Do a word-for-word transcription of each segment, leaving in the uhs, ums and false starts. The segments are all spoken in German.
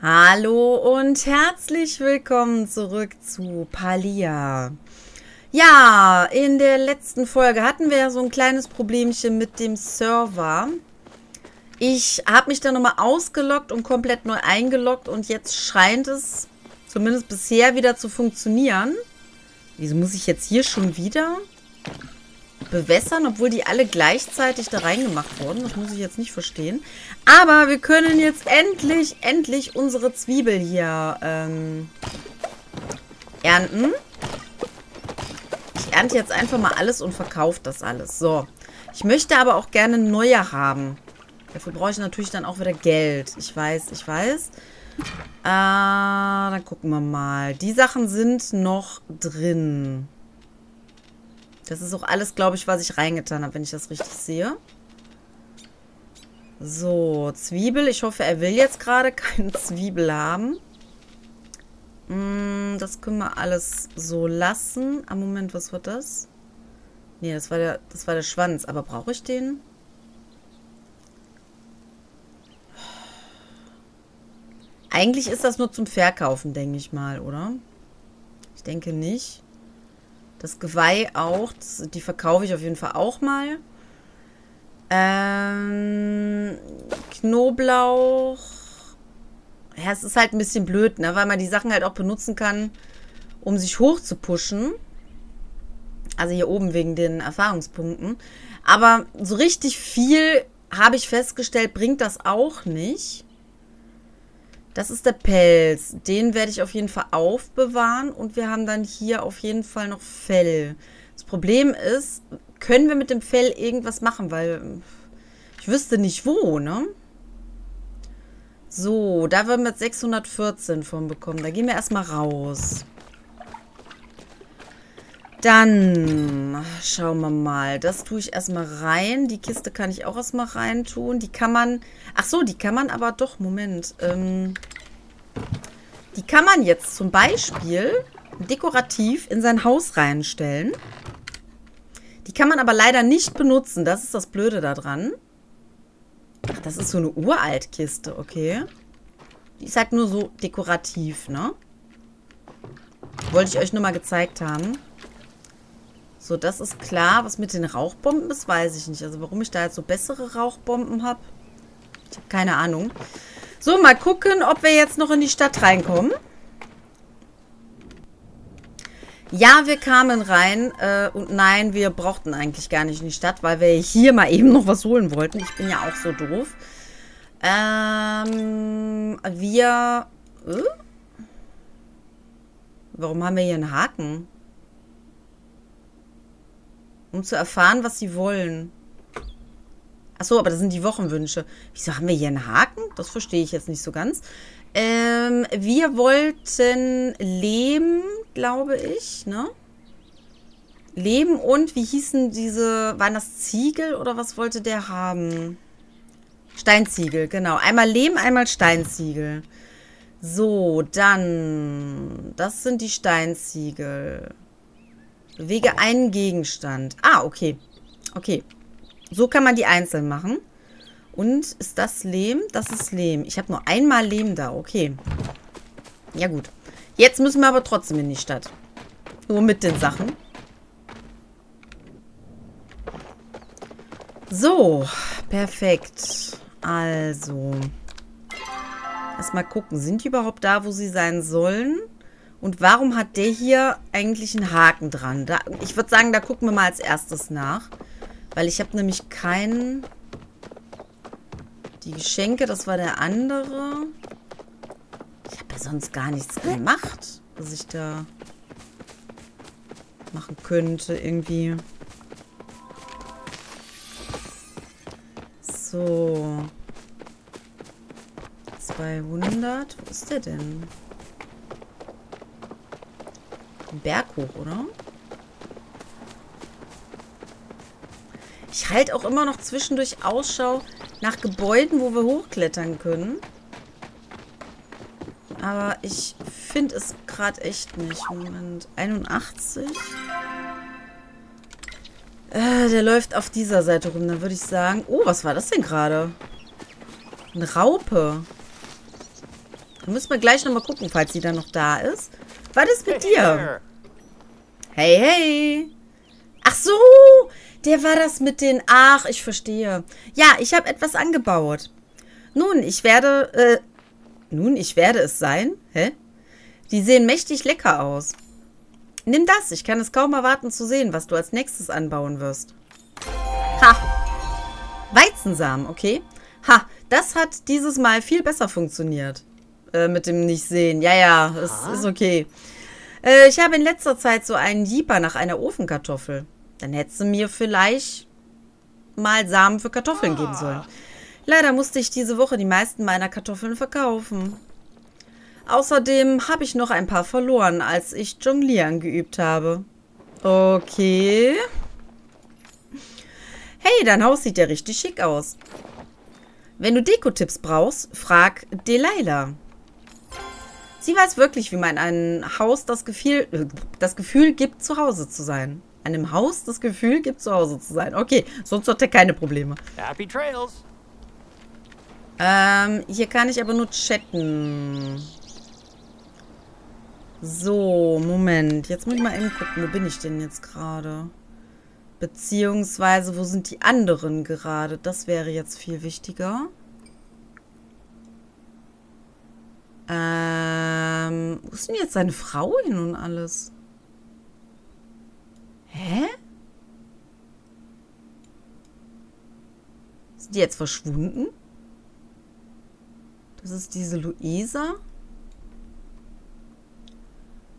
Hallo und herzlich willkommen zurück zu Palia. Ja, in der letzten Folge hatten wir ja so ein kleines Problemchen mit dem Server. Ich habe mich dann nochmal ausgeloggt und komplett neu eingeloggt und jetzt scheint es zumindest bisher wieder zu funktionieren. Wieso muss ich jetzt hier schon wieder bewässern, obwohl die alle gleichzeitig da reingemacht wurden? Das muss ich jetzt nicht verstehen. Aber wir können jetzt endlich, endlich unsere Zwiebel hier ähm, ernten. Ich ernte jetzt einfach mal alles und verkaufe das alles. So. Ich möchte aber auch gerne neue haben. Dafür brauche ich natürlich dann auch wieder Geld. Ich weiß, ich weiß. Äh, dann gucken wir mal. Die Sachen sind noch drin. Das ist auch alles, glaube ich, was ich reingetan habe, wenn ich das richtig sehe. So, Zwiebel. Ich hoffe, er will jetzt gerade keine Zwiebel haben. Mm, das können wir alles so lassen. Ah, Moment, was war das? Nee, das war der, das war der Schwanz. Aber brauche ich den? Eigentlich ist das nur zum Verkaufen, denke ich mal, oder? Ich denke nicht. Das Geweih auch, das, die verkaufe ich auf jeden Fall auch mal. Ähm, Knoblauch. Ja, es ist halt ein bisschen blöd, ne? Weil man die Sachen halt auch benutzen kann, um sich hoch zu pushen. Also hier oben wegen den Erfahrungspunkten. Aber so richtig viel, habe ich festgestellt, bringt das auch nicht. Das ist der Pelz. Den werde ich auf jeden Fall aufbewahren. Und wir haben dann hier auf jeden Fall noch Fell. Das Problem ist, können wir mit dem Fell irgendwas machen? Weil ich wüsste nicht wo, ne? So, da werden wir jetzt sechshundertvierzehn von bekommen. Da gehen wir erstmal raus. Dann schauen wir mal. Das tue ich erstmal rein. Die Kiste kann ich auch erstmal rein tun. Die kann man... Ach so, die kann man aber doch... Moment. Ähm, die kann man jetzt zum Beispiel dekorativ in sein Haus reinstellen. Die kann man aber leider nicht benutzen. Das ist das Blöde daran. Ach, das ist so eine Uraltkiste. Okay. Die ist halt nur so dekorativ, ne? Wollte ich euch nur mal gezeigt haben. So, das ist klar. Was mit den Rauchbomben ist, weiß ich nicht. Also warum ich da jetzt so bessere Rauchbomben habe, ich habe keine Ahnung. So, mal gucken, ob wir jetzt noch in die Stadt reinkommen. Ja, wir kamen rein. Äh, und nein, wir brauchten eigentlich gar nicht in die Stadt, weil wir hier mal eben noch was holen wollten. Ich bin ja auch so doof. Ähm, wir... Äh? Warum haben wir hier einen Haken? Um zu erfahren, was sie wollen. Achso, aber das sind die Wochenwünsche. Wieso haben wir hier einen Haken? Das verstehe ich jetzt nicht so ganz. Ähm, wir wollten Lehm, glaube ich, ne? Lehm und, wie hießen diese, waren das Ziegel oder was wollte der haben? Steinziegel, genau. Einmal Lehm, einmal Steinziegel. So, dann, das sind die Steinziegel. Bewege einen Gegenstand. Ah, okay. Okay. So kann man die einzeln machen. Und ist das Lehm? Das ist Lehm. Ich habe nur einmal Lehm da. Okay. Ja, gut. Jetzt müssen wir aber trotzdem in die Stadt. Nur mit den Sachen. So. Perfekt. Also. Erstmal gucken. Sind die überhaupt da, wo sie sein sollen? Und warum hat der hier eigentlich einen Haken dran? Da, ich würde sagen, da gucken wir mal als erstes nach. Weil ich habe nämlich keinen... Die Geschenke, das war der andere. Ich habe ja sonst gar nichts gemacht, was ich da machen könnte irgendwie. So. zweihundert. Wo ist der denn? Berg hoch, oder? Ich halte auch immer noch zwischendurch Ausschau nach Gebäuden, wo wir hochklettern können. Aber ich finde es gerade echt nicht. Moment, einundachtzig. Äh, der läuft auf dieser Seite rum. Dann würde ich sagen... Oh, was war das denn gerade? Eine Raupe. Da müssen wir gleich nochmal gucken, falls sie dann noch da ist. Was ist mit dir? Hey, hey. Ach so, der war das mit den... Ach, ich verstehe. Ja, ich habe etwas angebaut. Nun, ich werde... Äh, nun, ich werde es sein. Hä? Die sehen mächtig lecker aus. Nimm das. Ich kann es kaum erwarten zu sehen, was du als nächstes anbauen wirst. Ha. Weizensamen, okay. Ha, das hat dieses Mal viel besser funktioniert. Äh, mit dem Nicht-Sehen. Ja, ja, es ist okay. Äh, ich habe in letzter Zeit so einen Jieper nach einer Ofenkartoffel. Dann hättest du mir vielleicht mal Samen für Kartoffeln geben sollen. Leider musste ich diese Woche die meisten meiner Kartoffeln verkaufen. Außerdem habe ich noch ein paar verloren, als ich Jonglieren geübt habe. Okay. Hey, dein Haus sieht ja richtig schick aus. Wenn du Dekotipps brauchst, frag Delilah. Sie weiß wirklich, wie man einem Haus das Gefühl, das Gefühl gibt, zu Hause zu sein. Einem Haus das Gefühl gibt, zu Hause zu sein. Okay, sonst hat er keine Probleme. Happy Trails. Ähm, hier kann ich aber nur chatten. So, Moment. Jetzt muss ich mal eben gucken, wo bin ich denn jetzt gerade? Beziehungsweise, wo sind die anderen gerade? Das wäre jetzt viel wichtiger. Ähm, wo ist denn jetzt seine Frau hin und alles? Hä? Sind die jetzt verschwunden? Das ist diese Luisa.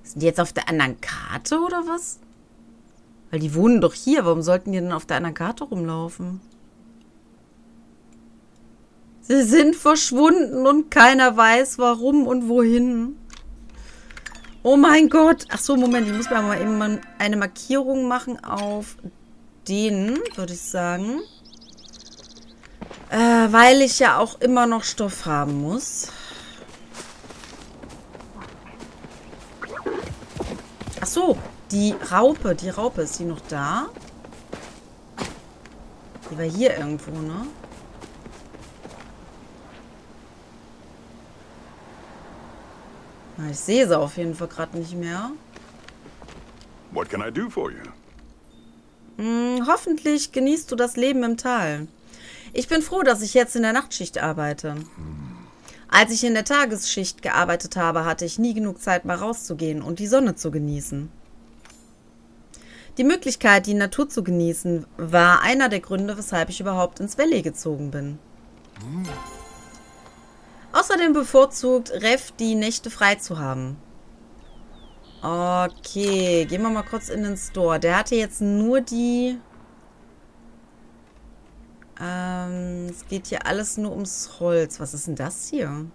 Sind die jetzt auf der anderen Karte oder was? Weil die wohnen doch hier. Warum sollten die denn auf der anderen Karte rumlaufen? Sie sind verschwunden und keiner weiß, warum und wohin. Oh mein Gott. Ach so, Moment. Ich muss mir mal eben eine Markierung machen auf denen, würde ich sagen. Äh, weil ich ja auch immer noch Stoff haben muss. Ach so. Die Raupe, die Raupe, ist die noch da? Die war hier irgendwo, ne? Na, ich sehe sie auf jeden Fall gerade nicht mehr. What can I do for you? Hm, hoffentlich genießt du das Leben im Tal. Ich bin froh, dass ich jetzt in der Nachtschicht arbeite. Als ich in der Tagesschicht gearbeitet habe, hatte ich nie genug Zeit, mal rauszugehen und die Sonne zu genießen. Die Möglichkeit, die Natur zu genießen, war einer der Gründe, weshalb ich überhaupt ins Valley gezogen bin. Außerdem bevorzugt Ref, die Nächte frei zu haben. Okay, gehen wir mal kurz in den Store. Der hatte jetzt nur die... Ähm, es geht hier alles nur ums Holz. Was ist denn das hier?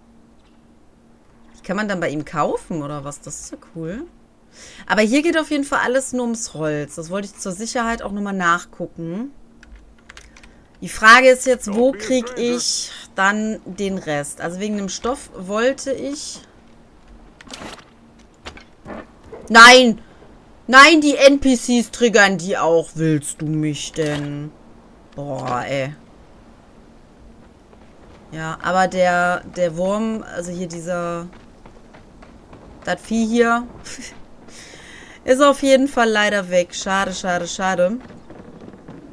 Die kann man dann bei ihm kaufen, oder was? Das ist ja cool. Aber hier geht auf jeden Fall alles nur ums Holz. Das wollte ich zur Sicherheit auch nochmal nachgucken. Die Frage ist jetzt, wo kriege ich dann den Rest? Also wegen dem Stoff wollte ich... Nein! Nein, die N P Cs triggern die auch. Willst du mich denn? Boah, ey. Ja, aber der, der Wurm, also hier dieser... Das Vieh hier ist auf jeden Fall leider weg. Schade, schade, schade.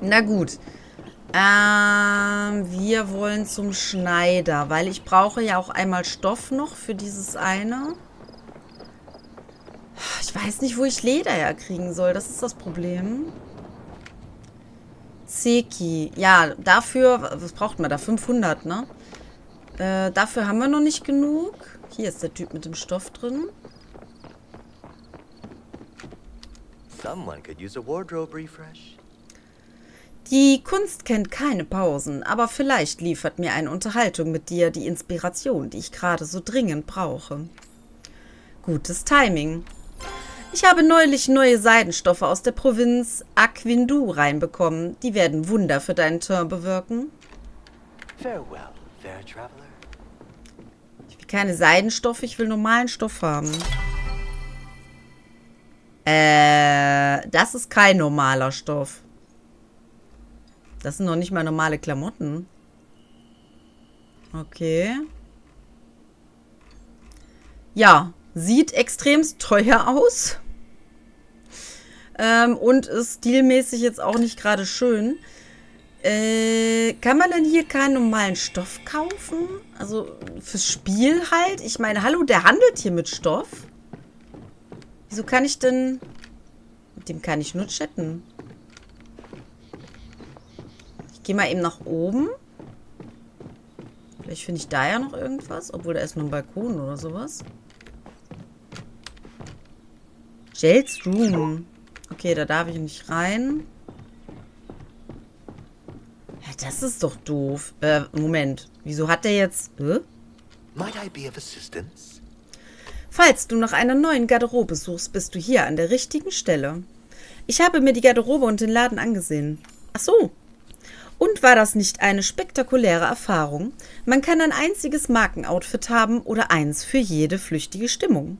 Na gut. Ähm, wir wollen zum Schneider, weil ich brauche ja auch einmal Stoff noch für dieses eine. Ich weiß nicht, wo ich Leder herkriegen soll. Das ist das Problem. Zeki. Ja, dafür, was braucht man da? fünfhundert, ne? Äh, dafür haben wir noch nicht genug. Hier ist der Typ mit dem Stoff drin. Die Kunst kennt keine Pausen, aber vielleicht liefert mir eine Unterhaltung mit dir die Inspiration, die ich gerade so dringend brauche. Gutes Timing. Ich habe neulich neue Seidenstoffe aus der Provinz Aquindu reinbekommen. Die werden Wunder für deinen Turn bewirken. Farewell, fair traveler. Ich will keine Seidenstoffe, ich will normalen Stoff haben. Äh, das ist kein normaler Stoff. Das sind noch nicht mal normale Klamotten. Okay. ja, sieht extremst teuer aus. Ähm, und ist stilmäßig jetzt auch nicht gerade schön. Äh, kann man denn hier keinen normalen Stoff kaufen? Also fürs Spiel halt? Ich meine, hallo, der handelt hier mit Stoff. Wieso kann ich denn... Mit dem kann ich nur chatten. Ich gehe mal eben nach oben. Vielleicht finde ich da ja noch irgendwas. Obwohl, da ist noch ein Balkon oder sowas. Jail's Room. Okay, da darf ich nicht rein. Ja, das ist doch doof. Äh, Moment. Wieso hat der jetzt... Äh? Might I be of assistance? Falls du nach einer neuen Garderobe suchst, bist du hier an der richtigen Stelle. Ich habe mir die Garderobe und den Laden angesehen. Ach so. Und war das nicht eine spektakuläre Erfahrung? Man kann ein einziges Markenoutfit haben oder eins für jede flüchtige Stimmung.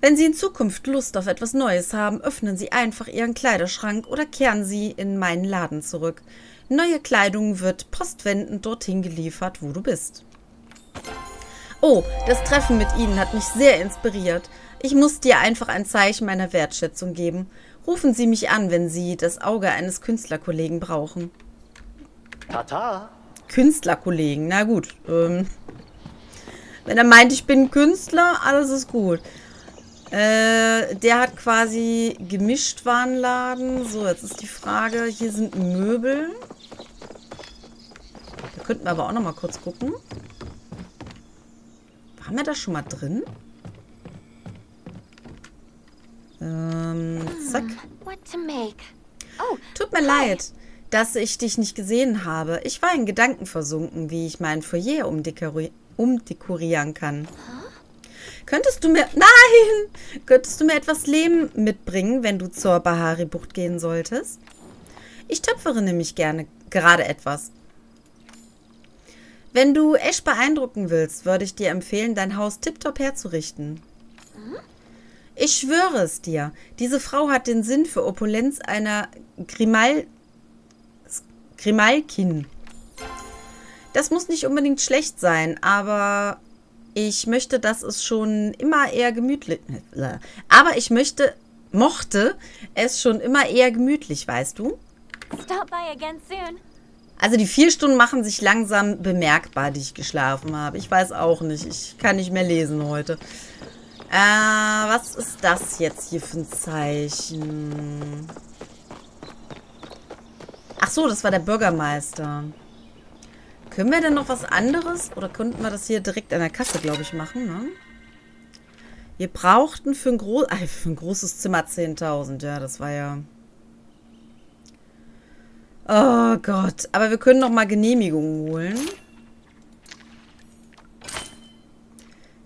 Wenn Sie in Zukunft Lust auf etwas Neues haben, öffnen Sie einfach Ihren Kleiderschrank oder kehren Sie in meinen Laden zurück. Neue Kleidung wird postwendend dorthin geliefert, wo du bist. Oh, das Treffen mit Ihnen hat mich sehr inspiriert. Ich muss dir einfach ein Zeichen meiner Wertschätzung geben. Rufen Sie mich an, wenn Sie das Auge eines Künstlerkollegen brauchen. Tata. Künstlerkollegen, na gut. Ähm, wenn er meint, ich bin Künstler, alles ist gut. Äh, der hat quasi Gemischtwarenladen. So, jetzt ist die Frage, hier sind Möbel. Da könnten wir aber auch noch mal kurz gucken. Waren wir da schon mal drin? Ähm, zack. Tut mir leid, dass ich dich nicht gesehen habe. Ich war in Gedanken versunken, wie ich mein Foyer umdekori- umdekorieren kann. Könntest du mir... Nein! Könntest du mir etwas Lehm mitbringen, wenn du zur Bahari-Bucht gehen solltest? Ich töpfere nämlich gerne gerade etwas. Wenn du Ash beeindrucken willst, würde ich dir empfehlen, dein Haus tiptop herzurichten. Ich schwöre es dir. Diese Frau hat den Sinn für Opulenz einer Grimal... Grimalkin. Das muss nicht unbedingt schlecht sein, aber... Ich möchte, dass es schon immer eher gemütlich... Aber ich möchte... Mochte es schon immer eher gemütlich, weißt du? Also die vier Stunden machen sich langsam bemerkbar, die ich geschlafen habe. Ich weiß auch nicht. Ich kann nicht mehr lesen heute. Äh, was ist das jetzt hier für ein Zeichen? Ach so, das war der Bürgermeister. Können wir denn noch was anderes? Oder könnten wir das hier direkt an der Kasse, glaube ich, machen, ne? Wir brauchten für ein, Gro Ay, für ein großes Zimmer zehntausend. Ja, das war ja... Oh Gott. Aber wir können noch mal Genehmigungen holen.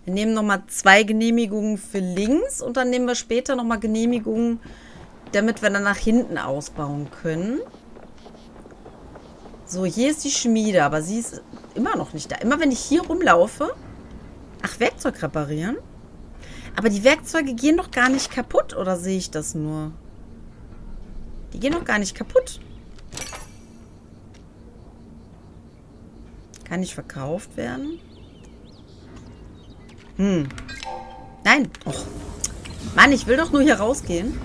Wir nehmen noch mal zwei Genehmigungen für links. Und dann nehmen wir später noch mal Genehmigungen, damit wir dann nach hinten ausbauen können. So, hier ist die Schmiede, aber sie ist immer noch nicht da. Immer wenn ich hier rumlaufe... Ach, Werkzeug reparieren? Aber die Werkzeuge gehen doch gar nicht kaputt, oder sehe ich das nur? Die gehen doch gar nicht kaputt. Kann nicht verkauft werden? Hm. Nein. Och. Mann, ich will doch nur hier rausgehen.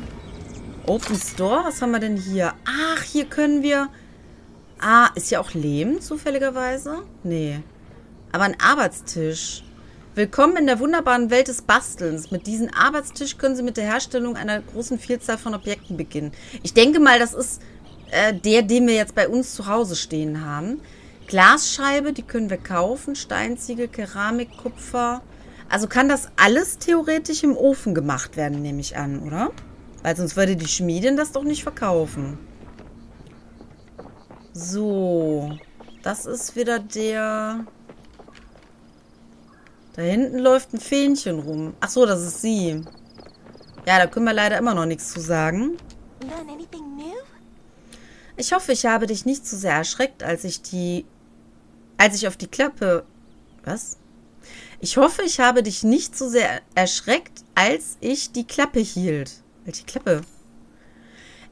Open Store, was haben wir denn hier? Ach, hier können wir... Ah, ist ja auch Lehm, zufälligerweise? Nee. Aber ein Arbeitstisch. Willkommen in der wunderbaren Welt des Bastelns. Mit diesem Arbeitstisch können Sie mit der Herstellung einer großen Vielzahl von Objekten beginnen. Ich denke mal, das ist äh, der, den wir jetzt bei uns zu Hause stehen haben. Glasscheibe, die können wir kaufen. Steinziegel, Keramik, Kupfer. Also kann das alles theoretisch im Ofen gemacht werden, nehme ich an, oder? Weil sonst würde die Schmiedin das doch nicht verkaufen. So, das ist wieder der... Da hinten läuft ein Fähnchen rum. Ach so, das ist sie. Ja, da können wir leider immer noch nichts zu sagen. Ich hoffe, ich habe dich nicht zu sehr erschreckt, als ich die... Als ich auf die Klappe... Was? Ich hoffe, ich habe dich nicht zu sehr erschreckt, als ich die Klappe hielt. Welche Klappe?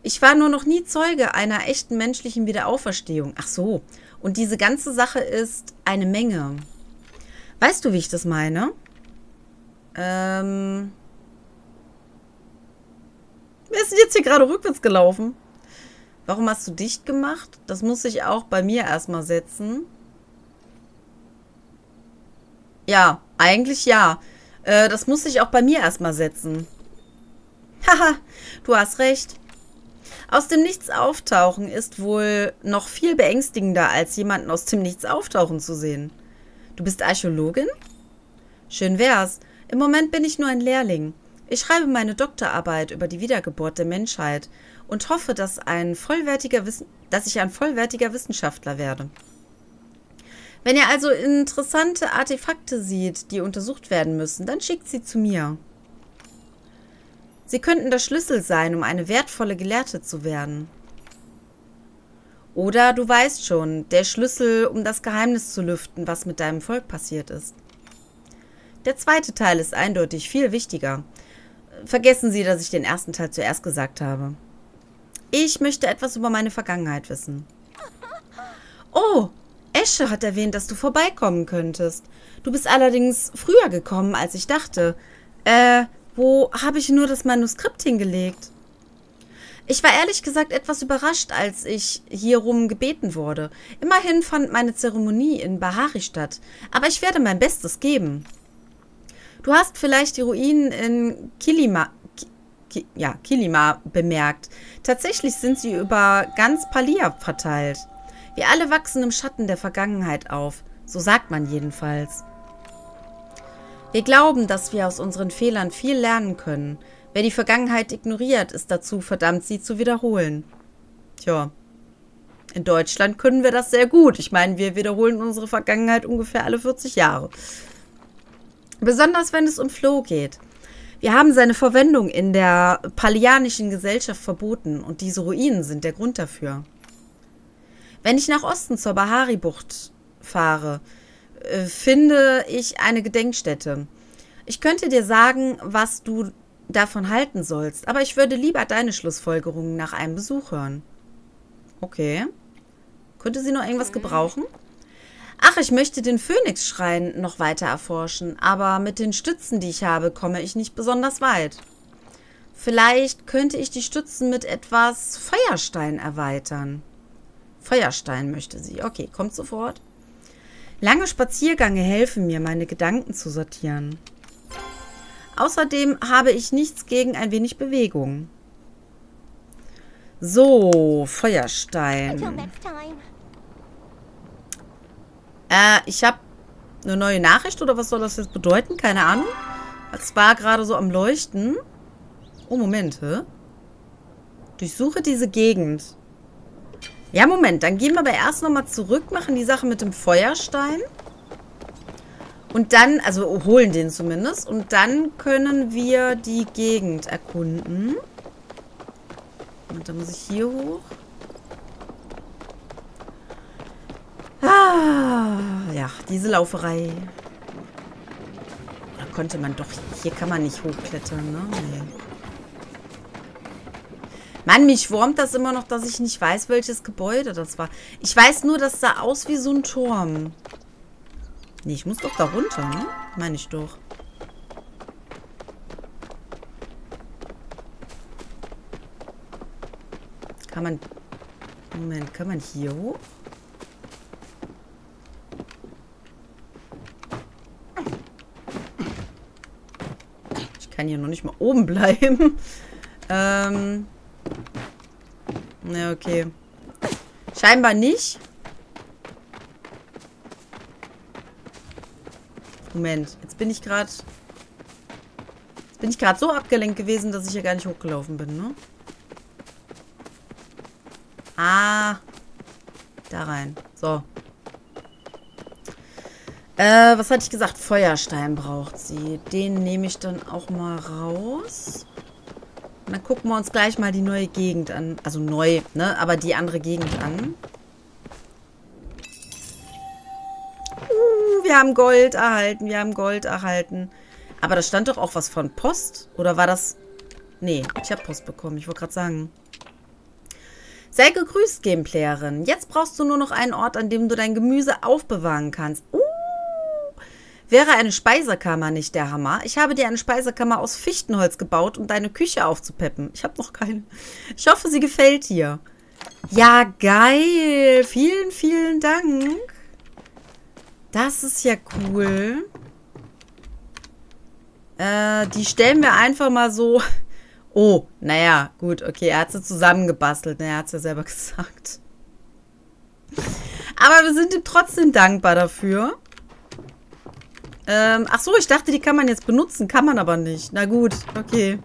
Ich war nur noch nie Zeuge einer echten menschlichen Wiederauferstehung. Ach so. Und diese ganze Sache ist eine Menge. Weißt du, wie ich das meine? Ähm. Wir sind jetzt hier gerade rückwärts gelaufen. Warum hast du dicht gemacht? Das muss ich auch bei mir erstmal setzen. Ja, eigentlich ja. Äh, das muss ich auch bei mir erstmal setzen. Haha, du hast recht. Aus dem Nichts auftauchen ist wohl noch viel beängstigender, als jemanden aus dem Nichts auftauchen zu sehen. Du bist Archäologin? Schön wär's. Im Moment bin ich nur ein Lehrling. Ich schreibe meine Doktorarbeit über die Wiedergeburt der Menschheit und hoffe, dass, ein vollwertiger Wissen- dass ich ein vollwertiger Wissenschaftler werde. Wenn ihr also interessante Artefakte seht, die untersucht werden müssen, dann schickt sie zu mir. Sie könnten der Schlüssel sein, um eine wertvolle Gelehrte zu werden. Oder du weißt schon, der Schlüssel, um das Geheimnis zu lüften, was mit deinem Volk passiert ist. Der zweite Teil ist eindeutig viel wichtiger. Vergessen Sie, dass ich den ersten Teil zuerst gesagt habe. Ich möchte etwas über meine Vergangenheit wissen. Oh, Esche hat erwähnt, dass du vorbeikommen könntest. Du bist allerdings früher gekommen, als ich dachte. Äh, wo habe ich nur das Manuskript hingelegt? Ich war ehrlich gesagt etwas überrascht, als ich hierum gebeten wurde. Immerhin fand meine Zeremonie in Bahari statt, aber ich werde mein Bestes geben. Du hast vielleicht die Ruinen in Kilima, Ki, ja, Kilima bemerkt. Tatsächlich sind sie über ganz Palia verteilt. Wir alle wachsen im Schatten der Vergangenheit auf, so sagt man jedenfalls. Wir glauben, dass wir aus unseren Fehlern viel lernen können. Wer die Vergangenheit ignoriert, ist dazu verdammt, sie zu wiederholen. Tja, in Deutschland können wir das sehr gut. Ich meine, wir wiederholen unsere Vergangenheit ungefähr alle vierzig Jahre. Besonders, wenn es um Flo geht. Wir haben seine Verwendung in der palianischen Gesellschaft verboten und diese Ruinen sind der Grund dafür. Wenn ich nach Osten zur Bahari-Bucht fahre, finde ich eine Gedenkstätte. Ich könnte dir sagen, was du davon halten sollst, aber ich würde lieber deine Schlussfolgerungen nach einem Besuch hören. Okay. Könnte sie noch irgendwas gebrauchen? Ach, ich möchte den Phönixschrein noch weiter erforschen, aber mit den Stützen, die ich habe, komme ich nicht besonders weit. Vielleicht könnte ich die Stützen mit etwas Feuerstein erweitern. Feuerstein möchte sie. Okay, kommt sofort. Lange Spaziergänge helfen mir, meine Gedanken zu sortieren. Außerdem habe ich nichts gegen ein wenig Bewegung. So, Feuerstein. Äh, ich habe eine neue Nachricht oder was soll das jetzt bedeuten? Keine Ahnung. Es war gerade so am Leuchten. Oh, Moment, hä? Durchsuche diese Gegend. Ja, Moment, dann gehen wir aber erst nochmal zurück, machen die Sache mit dem Feuerstein. Und dann, also holen den zumindest. Und dann können wir die Gegend erkunden. Und dann muss ich hier hoch. Ah, ja, diese Lauferei. Da konnte man doch, hier kann man nicht hochklettern, ne? Nee. Mann, mich wurmt das immer noch, dass ich nicht weiß, welches Gebäude das war. Ich weiß nur, das sah aus wie so ein Turm. Nee, ich muss doch da runter, ne? Meine ich doch. Kann man... Moment, kann man hier hoch? Ich kann hier noch nicht mal oben bleiben. Ähm... Na, okay. Scheinbar nicht. Moment, jetzt bin ich gerade... Jetzt bin ich gerade so abgelenkt gewesen, dass ich hier gar nicht hochgelaufen bin, ne? Ah. Da rein. So. Äh, was hatte ich gesagt? Feuerstein braucht sie. Den nehme ich dann auch mal raus. Und dann gucken wir uns gleich mal die neue Gegend an. Also neu, ne? Aber die andere Gegend an. Uh, wir haben Gold erhalten. Wir haben Gold erhalten. Aber da stand doch auch was von Post. Oder war das... Nee, ich habe Post bekommen. Ich wollte gerade sagen. Sei gegrüßt, Gameplayerin. Jetzt brauchst du nur noch einen Ort, an dem du dein Gemüse aufbewahren kannst. Uh, Wäre eine Speisekammer nicht der Hammer? Ich habe dir eine Speisekammer aus Fichtenholz gebaut, um deine Küche aufzupeppen. Ich habe noch keine. Ich hoffe, sie gefällt dir. Ja, geil. Vielen, vielen Dank. Das ist ja cool. Äh, die stellen wir einfach mal so... Oh, naja, gut, okay, er hat sie zusammengebastelt. Naja, er hat es ja selber gesagt. Aber wir sind ihm trotzdem dankbar dafür. Ähm, ach so, ich dachte, die kann man jetzt benutzen. Kann man aber nicht. Na gut, okay.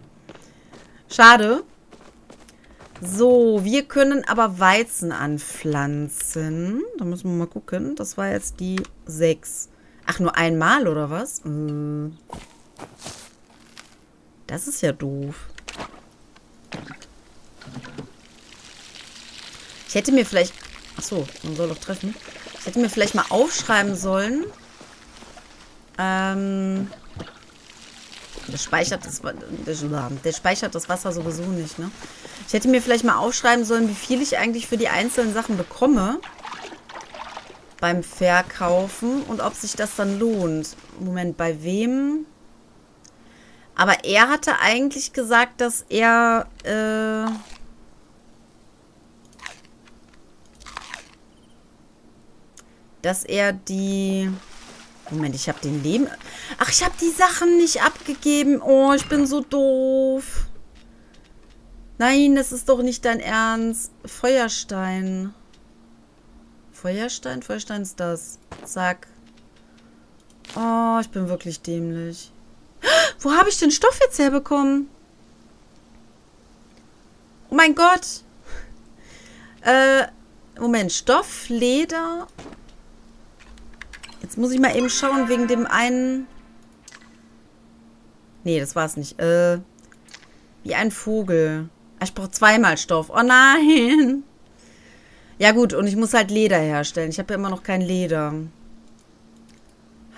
Schade. So, wir können aber Weizen anpflanzen. Da müssen wir mal gucken. Das war jetzt die sechs. Ach, nur einmal, oder was? Das ist ja doof. Ich hätte mir vielleicht... Ach so, man soll doch treffen. Ich hätte mir vielleicht mal aufschreiben sollen... Ähm, der speichert das, der speichert das Wasser sowieso nicht, ne? Ich hätte mir vielleicht mal aufschreiben sollen, wie viel ich eigentlich für die einzelnen Sachen bekomme. Beim Verkaufen. Und ob sich das dann lohnt. Moment, bei wem? Aber er hatte eigentlich gesagt, dass er... Äh, dass er die... Moment, ich habe den Leben... Ach, ich habe die Sachen nicht abgegeben. Oh, ich bin so doof. Nein, das ist doch nicht dein Ernst. Feuerstein. Feuerstein? Feuerstein ist das. Zack. Oh, ich bin wirklich dämlich. Wo habe ich den Stoff jetzt herbekommen? Oh mein Gott. Äh, Moment. Stoff, Leder... Jetzt muss ich mal eben schauen, wegen dem einen... Nee, das war's nicht. Äh, wie ein Vogel. Ah, ich brauche zweimal Stoff. Oh nein! Ja gut, und ich muss halt Leder herstellen. Ich habe ja immer noch kein Leder.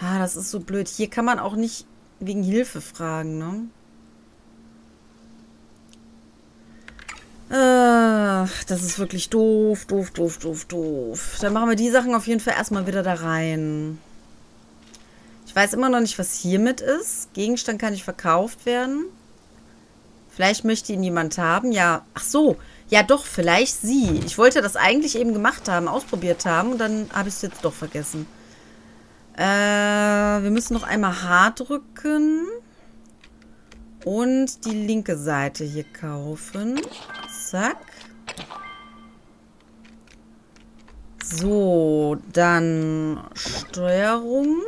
Ah, das ist so blöd. Hier kann man auch nicht wegen Hilfe fragen, ne? Ach, das ist wirklich doof, doof, doof, doof, doof. Dann machen wir die Sachen auf jeden Fall erstmal wieder da rein. Ich weiß immer noch nicht, was hiermit ist. Gegenstand kann nicht verkauft werden. Vielleicht möchte ihn jemand haben. Ja, ach so. Ja doch, vielleicht sie. Ich wollte das eigentlich eben gemacht haben, ausprobiert haben. Und dann habe ich es jetzt doch vergessen. Äh, wir müssen noch einmal H drücken. Und die linke Seite hier kaufen. Zack. So, dann Steuerung.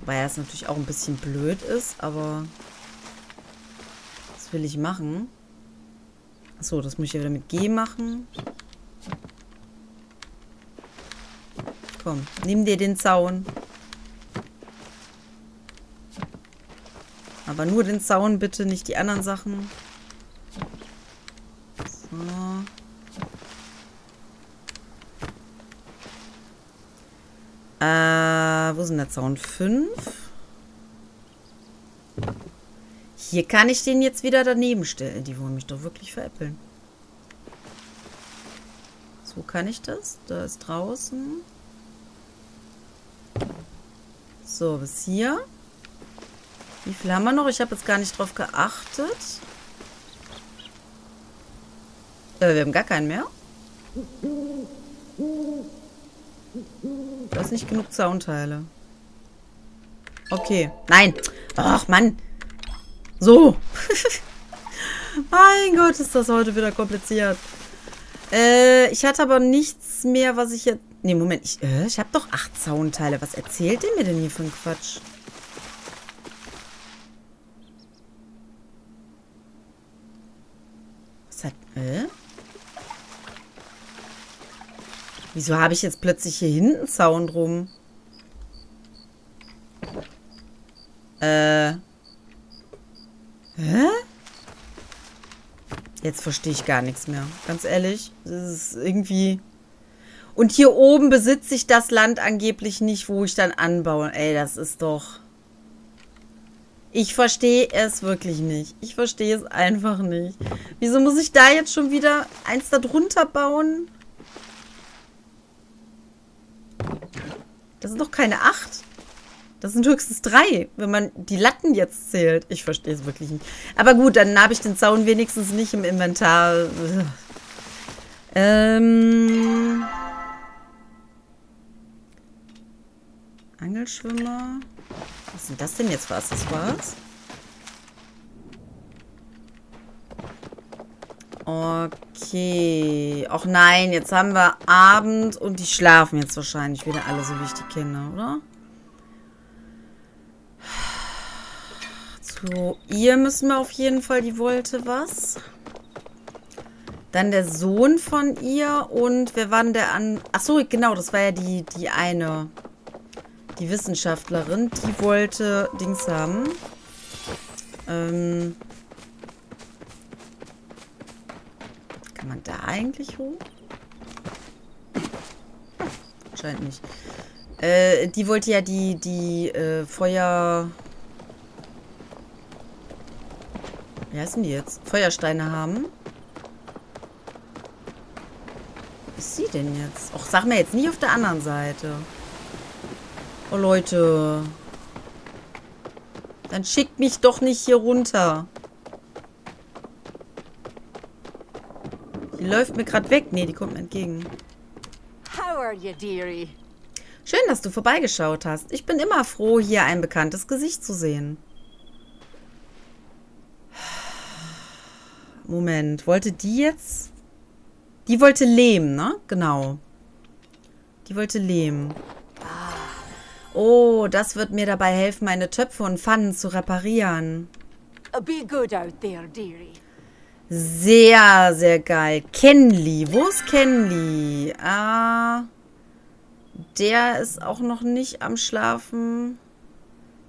Wobei das natürlich auch ein bisschen blöd ist, aber was will ich machen? Achso, das muss ich ja wieder mit G machen. Komm, nimm dir den Zaun. Aber nur den Zaun bitte, nicht die anderen Sachen. So. Äh, wo ist denn der Zaun? fünf. Hier kann ich den jetzt wieder daneben stellen. Die wollen mich doch wirklich veräppeln. So kann ich das. Da ist draußen. So, bis hier. Wie viel haben wir noch? Ich habe jetzt gar nicht drauf geachtet. Äh, wir haben gar keinen mehr. Du hast nicht genug Zaunteile. Okay. Nein. Ach, Mann. So. Mein Gott, ist das heute wieder kompliziert. Äh, ich hatte aber nichts mehr, was ich jetzt... Nee, Moment. Ich, äh, ich habe doch acht Zaunteile. Was erzählt ihr mir denn hier für einen Quatsch? Hä? Wieso habe ich jetzt plötzlich hier hinten Zaun drum? Äh. Hä? Jetzt verstehe ich gar nichts mehr. Ganz ehrlich. Das ist irgendwie... Und hier oben besitze ich das Land angeblich nicht, wo ich dann anbaue. Ey, das ist doch... Ich verstehe es wirklich nicht. Ich verstehe es einfach nicht. Wieso muss ich da jetzt schon wieder eins darunter bauen? Das sind doch keine acht. Das sind höchstens drei, wenn man die Latten jetzt zählt. Ich verstehe es wirklich nicht. Aber gut, dann habe ich den Zaun wenigstens nicht im Inventar. Ähm... Angelschwimmer. Was sind das denn jetzt für Accessoires? Okay. Och nein, jetzt haben wir Abend und die schlafen jetzt wahrscheinlich wieder alle, so wie ich die kenne, oder? Zu ihr müssen wir auf jeden Fall, die wollte was. Dann der Sohn von ihr und wer war denn der an... Achso, genau, das war ja die, die eine... Die Wissenschaftlerin, die wollte Dings haben. Ähm. Kann man da eigentlich hoch? Hm, scheint nicht. Äh, die wollte ja die, die, äh, Feuer... Wie heißen die jetzt? Feuersteine haben. Was ist sie denn jetzt? Och, sag mir jetzt nicht auf der anderen Seite. Oh Leute, dann schickt mich doch nicht hier runter. Die läuft mir gerade weg. Nee, die kommt mir entgegen. How are you, dearie? Schön, dass du vorbeigeschaut hast. Ich bin immer froh, hier ein bekanntes Gesicht zu sehen. Moment, wollte die jetzt... Die wollte lehm, ne? Genau. Die wollte lehm. Oh, das wird mir dabei helfen, meine Töpfe und Pfannen zu reparieren. Be good out there, dearie. Sehr, sehr geil. Kenli. Wo ist Kenli? Ah, der ist auch noch nicht am Schlafen.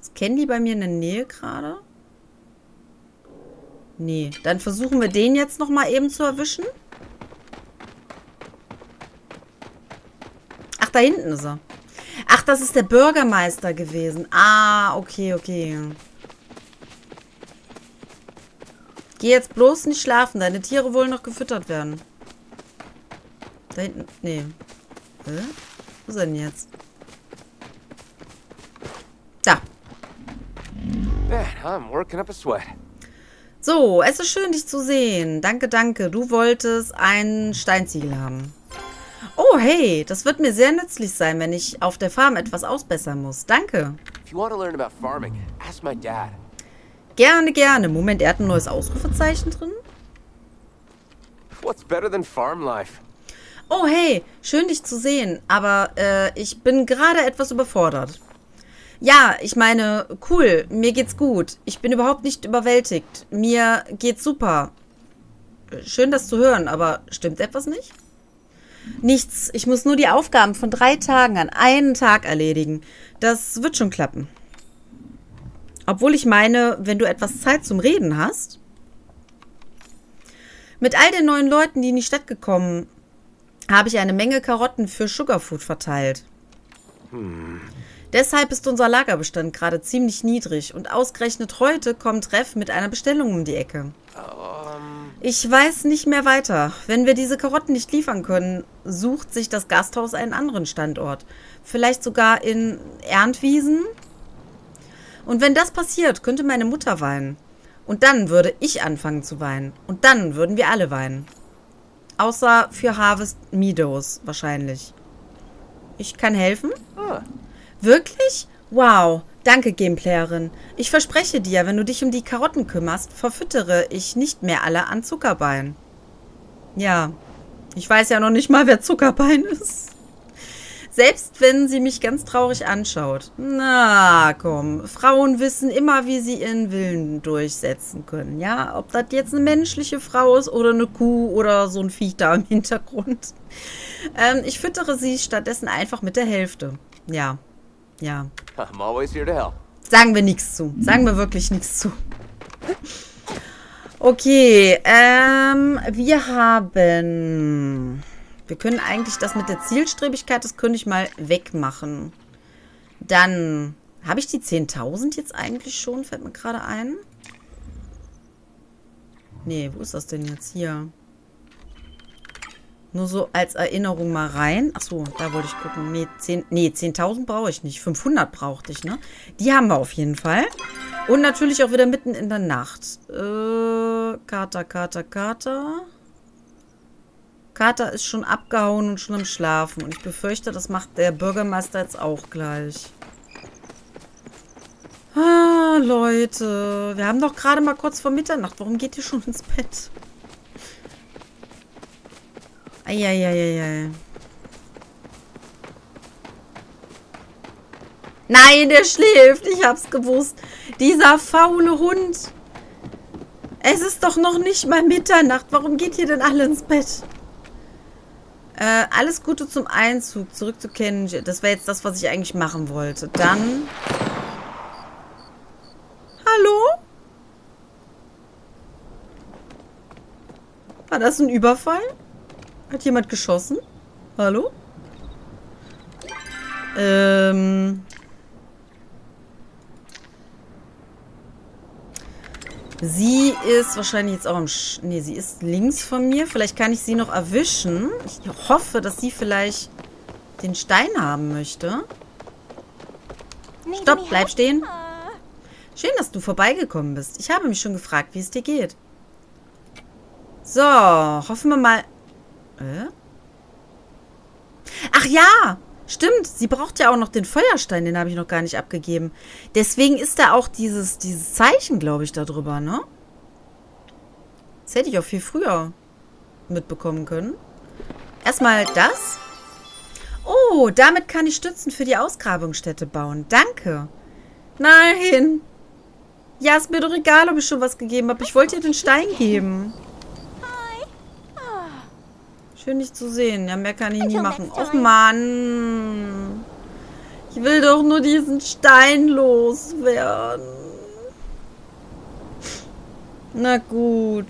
Ist Kenli bei mir in der Nähe gerade? Nee. Dann versuchen wir den jetzt nochmal eben zu erwischen. Ach, da hinten ist er. Ach, das ist der Bürgermeister gewesen. Ah, okay, okay. Geh jetzt bloß nicht schlafen. Deine Tiere wollen noch gefüttert werden. Da hinten... Nee. Hä? Wo ist er denn jetzt? Da. So, es ist schön, dich zu sehen. Danke, danke. Du wolltest einen Steinziegel haben. Oh, hey, das wird mir sehr nützlich sein, wenn ich auf der Farm etwas ausbessern muss. Danke. Gerne, gerne. Moment, er hat ein neues Ausrufezeichen drin. Oh, hey, schön dich zu sehen, aber äh, ich bin gerade etwas überfordert. Ja, ich meine, cool, mir geht's gut. Ich bin überhaupt nicht überwältigt. Mir geht's super. Schön, das zu hören, aber stimmt etwas nicht? Nichts. Ich muss nur die Aufgaben von drei Tagen an einen Tag erledigen. Das wird schon klappen. Obwohl ich meine, wenn du etwas Zeit zum Reden hast. Mit all den neuen Leuten, die in die Stadt gekommen, habe ich eine Menge Karotten für Sugarfood verteilt. Hm. Deshalb ist unser Lagerbestand gerade ziemlich niedrig. Und ausgerechnet heute kommt Ref mit einer Bestellung um die Ecke. Ich weiß nicht mehr weiter. Wenn wir diese Karotten nicht liefern können, sucht sich das Gasthaus einen anderen Standort. Vielleicht sogar in Erntwiesen. Und wenn das passiert, könnte meine Mutter weinen. Und dann würde ich anfangen zu weinen. Und dann würden wir alle weinen. Außer für Harvest Meadows wahrscheinlich. Ich kann helfen? Oh. Wirklich? Wow. Danke, Gameplayerin. Ich verspreche dir, wenn du dich um die Karotten kümmerst, verfüttere ich nicht mehr alle an Zuckerbein. Ja, ich weiß ja noch nicht mal, wer Zuckerbein ist. Selbst wenn sie mich ganz traurig anschaut. Na, komm. Frauen wissen immer, wie sie ihren Willen durchsetzen können. Ja, ob das jetzt eine menschliche Frau ist oder eine Kuh oder so ein Viech da im Hintergrund. Ähm, ich füttere sie stattdessen einfach mit der Hälfte. Ja. Ja. I'm always here to help. Sagen wir nichts zu. Sagen wir wirklich nichts zu. Okay, ähm, wir haben... Wir können eigentlich das mit der Zielstrebigkeit, das könnte ich mal wegmachen. Dann, habe ich die zehntausend jetzt eigentlich schon? Fällt mir gerade ein. Nee, wo ist das denn jetzt? Hier. Nur so als Erinnerung mal rein. Achso, da wollte ich gucken. Nee, zehntausend nee, zehn brauche ich nicht. fünfhundert brauchte ich, ne? Die haben wir auf jeden Fall. Und natürlich auch wieder mitten in der Nacht. Äh, Kater, Kater, Kater. Kater ist schon abgehauen und schon am Schlafen. Und ich befürchte, das macht der Bürgermeister jetzt auch gleich. Ah, Leute. Wir haben doch gerade mal kurz vor Mitternacht. Warum geht ihr schon ins Bett? Eieieiei. Nein, der schläft. Ich hab's gewusst. Dieser faule Hund. Es ist doch noch nicht mal Mitternacht. Warum geht ihr denn alle ins Bett? Äh, alles Gute zum Einzug. Zurück zu Kenji. Das wäre jetzt das, was ich eigentlich machen wollte. Dann... Hallo? War das ein Überfall? Hat jemand geschossen? Hallo? Ähm. Sie ist wahrscheinlich jetzt auch am... Sch nee, sie ist links von mir. Vielleicht kann ich sie noch erwischen. Ich hoffe, dass sie vielleicht den Stein haben möchte. Stopp, bleib stehen. Schön, dass du vorbeigekommen bist. Ich habe mich schon gefragt, wie es dir geht. So, hoffen wir mal... Äh? Ach ja, stimmt. Sie braucht ja auch noch den Feuerstein. Den habe ich noch gar nicht abgegeben. Deswegen ist da auch dieses, dieses Zeichen, glaube ich, da drüber, ne? Das hätte ich auch viel früher mitbekommen können. Erstmal das. Oh, damit kann ich Stützen für die Ausgrabungsstätte bauen. Danke. Nein. Ja, ist mir doch egal, ob ich schon was gegeben habe. Ich wollte ihr den Stein geben. Schön, dich zu sehen. Ja, mehr kann ich nie machen. Och, Mann. Ich will doch nur diesen Stein loswerden. Na gut.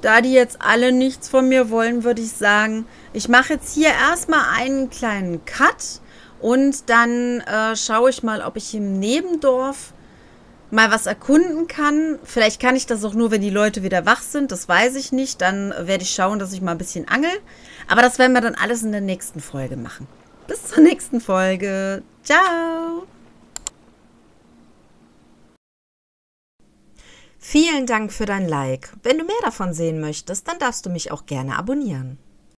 Da die jetzt alle nichts von mir wollen, würde ich sagen, ich mache jetzt hier erstmal einen kleinen Cut. Und dann äh, schaue ich mal, ob ich im Nebendorf mal was erkunden kann. Vielleicht kann ich das auch nur, wenn die Leute wieder wach sind. Das weiß ich nicht. Dann werde ich schauen, dass ich mal ein bisschen angel. Aber das werden wir dann alles in der nächsten Folge machen. Bis zur nächsten Folge. Ciao. Vielen Dank für dein Like. Wenn du mehr davon sehen möchtest, dann darfst du mich auch gerne abonnieren.